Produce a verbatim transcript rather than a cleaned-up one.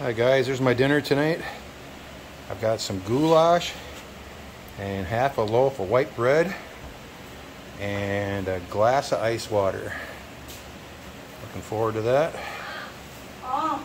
Hi guys, here's my dinner tonight. I've got some goulash and half a loaf of white bread and a glass of ice water. Looking forward to that.